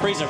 Freezer.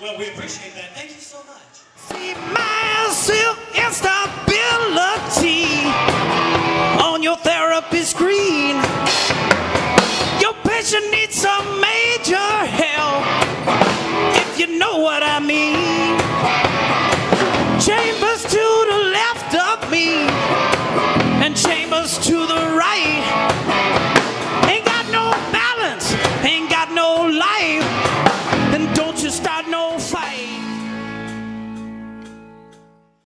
Well, we appreciate that. Thank you so much. See myself instability on your therapy screen. Your patient needs some major help, if you know what I mean. James